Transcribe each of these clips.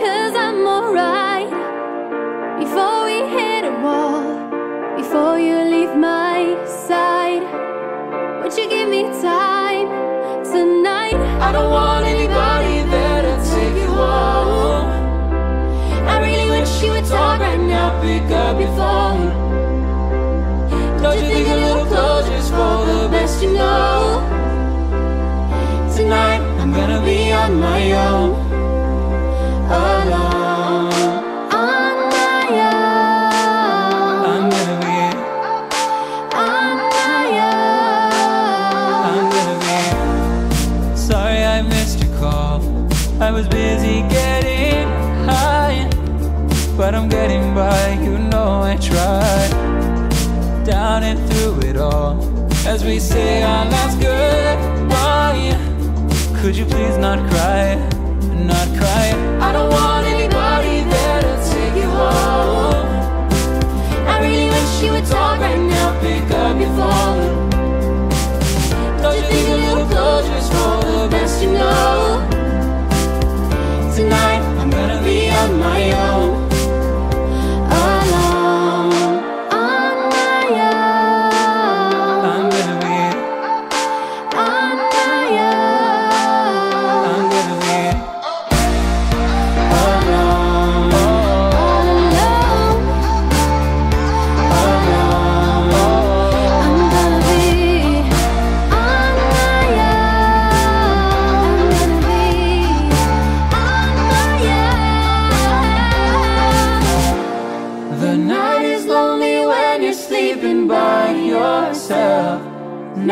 'cause I'm alright. Before we hit a wall, before you leave my side, would you give me time tonight? I don't want anybody there to take you home. I really wish you would talk right now, pick up your phone. Don't you think a little closure's for the best, you know? Tonight I'm gonna be on my own, alone. On my own, I'm gonna be on my own, I'm gonna be. Sorry I missed your call, I was busy getting high, but I'm getting by, you know I tried. Down and through it all, as we say our last goodbye. Could you please not cry, not cry? I don't want anybody there to take you home. I really wish you would talk right now, pick up your phone. Don't you think a little closure's for the best, you know? Tonight I'm gonna be on my own.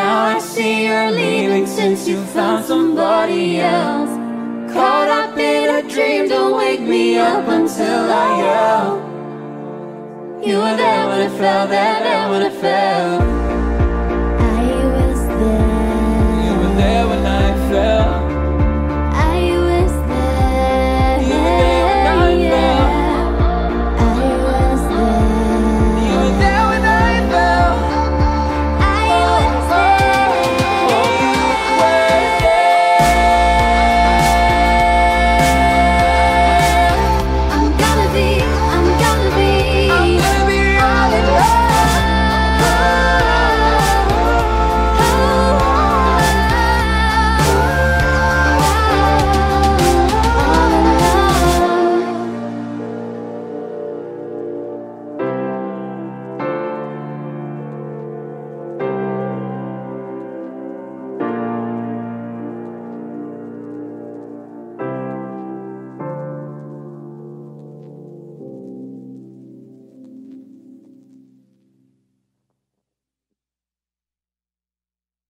Now I see you're leaving since you found somebody else. Caught up in a dream, don't wake me up until I yell. You were there when I fell, there when I fell.